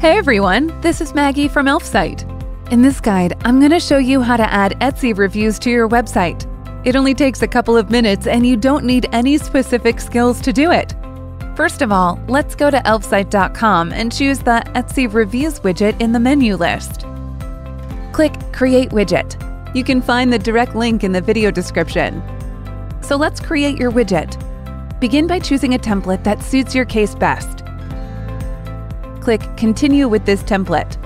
Hey everyone, this is Maggie from Elfsight. In this guide, I'm going to show you how to add Etsy reviews to your website. It only takes a couple of minutes and you don't need any specific skills to do it. First of all, let's go to elfsight.com and choose the Etsy Reviews widget in the menu list. Click Create Widget. You can find the direct link in the video description. So let's create your widget. Begin by choosing a template that suits your case best. Click Continue with this template.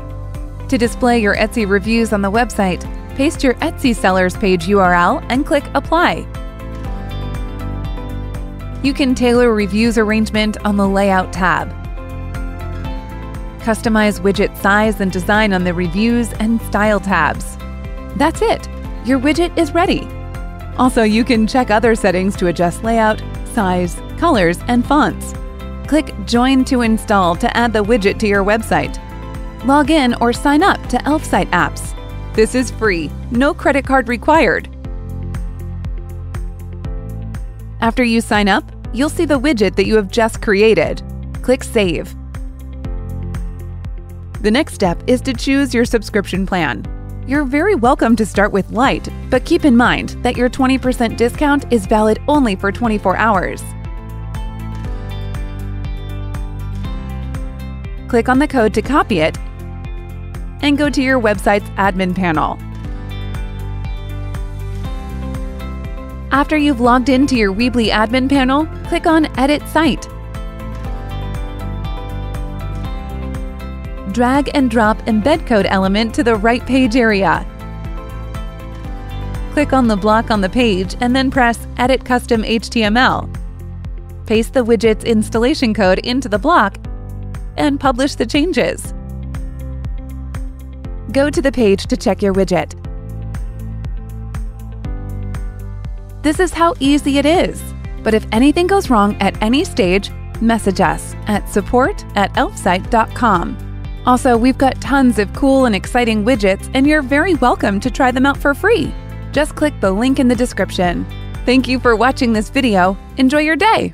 To display your Etsy reviews on the website, paste your Etsy sellers page URL and click Apply. You can tailor reviews arrangement on the Layout tab. Customize widget size and design on the Reviews and Style tabs. That's it! Your widget is ready! Also, you can check other settings to adjust layout, size, colors, and fonts. Click Join to install to add the widget to your website. Log in or sign up to Elfsight apps. This is free, no credit card required. After you sign up, you'll see the widget that you have just created. Click Save. The next step is to choose your subscription plan. You're very welcome to start with Light, but keep in mind that your 20% discount is valid only for 24 hours. Click on the code to copy it and go to your website's admin panel. After you've logged into your Weebly admin panel, click on Edit Site. Drag and drop embed code element to the right page area. Click on the block on the page and then press Edit Custom HTML. Paste the widget's installation code into the block and publish the changes. Go to the page to check your widget. This is how easy it is. But if anything goes wrong at any stage, message us at support@elfsight.com. Also, we've got tons of cool and exciting widgets, and you're very welcome to try them out for free. Just click the link in the description. Thank you for watching this video. Enjoy your day!